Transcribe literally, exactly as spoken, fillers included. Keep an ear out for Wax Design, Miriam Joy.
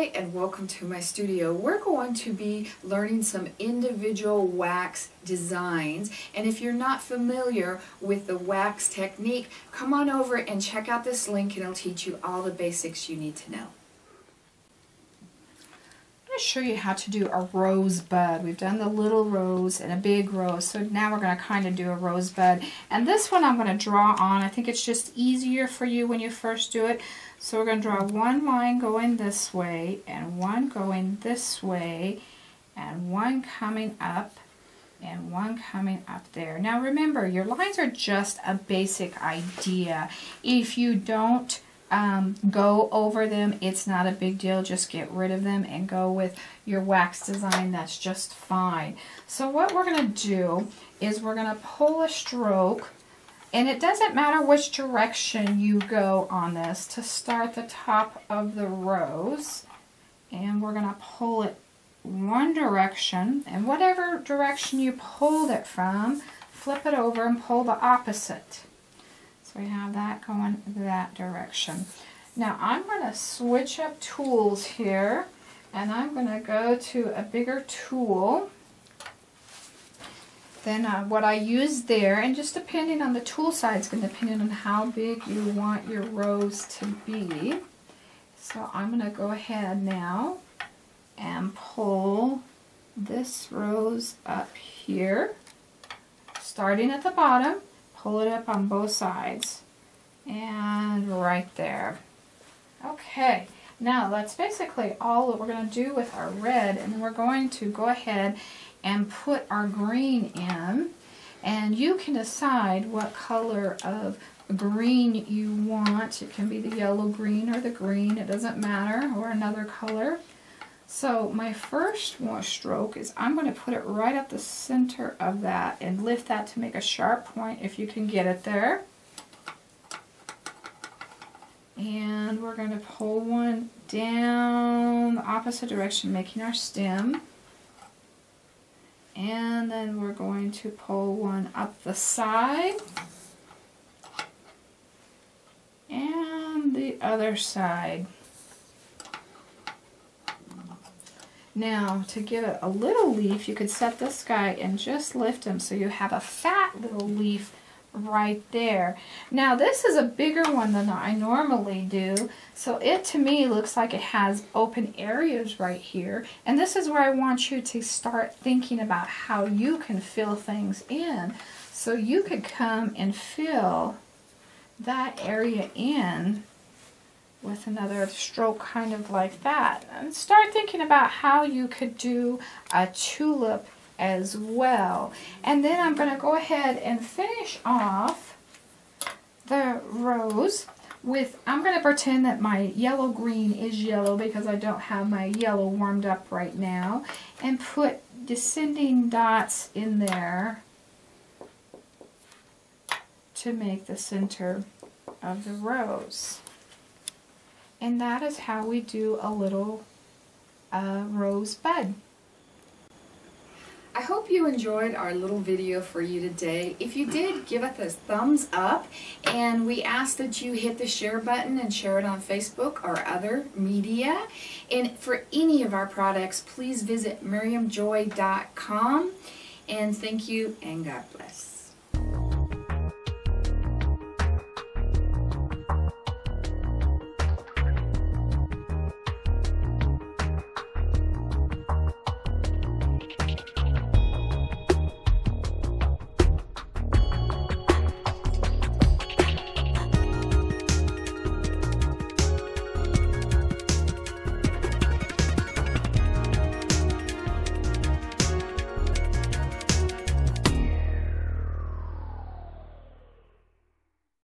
Joy and welcome to my studio. We're going to be learning some individual wax designs, and if you're not familiar with the wax technique, come on over and check out this link and it'll teach you all the basics you need to know. I'm going to show you how to do a rosebud. We've done the little rose and a big rose, so now we're going to kind of do a rosebud, and this one I'm going to draw on. I think it's just easier for you when you first do it. So we're going to draw one line going this way, and one going this way, and one coming up, and one coming up there. Now remember, your lines are just a basic idea. If you don't um, go over them, it's not a big deal. Just get rid of them and go with your wax design. That's just fine. So what we're going to do is we're going to pull a stroke. And it doesn't matter which direction you go on this, to start the top of the rose, and we're going to pull it one direction, and whatever direction you pulled it from, flip it over and pull the opposite. So we have that going that direction. Now I'm going to switch up tools here, and I'm going to go to a bigger tool than uh, what I use there, and just depending on the tool size, going to depend on how big you want your rose to be. So I'm going to go ahead now and pull this rose up here, starting at the bottom, pull it up on both sides, and right there. Okay. Now that's basically all that we're going to do with our red, and we're going to go ahead and put our green in, and you can decide what color of green you want. It can be the yellow green or the green, it doesn't matter, or another color. So my first one stroke is I'm going to put it right at the center of that and lift that to make a sharp point if you can get it there. And we're going to pull one down the opposite direction, making our stem. And then we're going to pull one up the side. And the other side. Now, to get a, a little leaf, you could set this guy and just lift him so you have a fat little leaf right there. Now this is a bigger one than I normally do, so it to me looks like it has open areas right here, and this is where I want you to start thinking about how you can fill things in. So you could come and fill that area in with another stroke kind of like that, and start thinking about how you could do a tulip as well. And then I'm going to go ahead and finish off the rose with, I'm going to pretend that my yellow green is yellow because I don't have my yellow warmed up right now, and put descending dots in there to make the center of the rose. And that is how we do a little uh, rose bud. I hope you enjoyed our little video for you today. If you did, give us a thumbs up, and we ask that you hit the share button and share it on Facebook or other media. And for any of our products, please visit Miriam Joy dot com. And thank you, and God bless.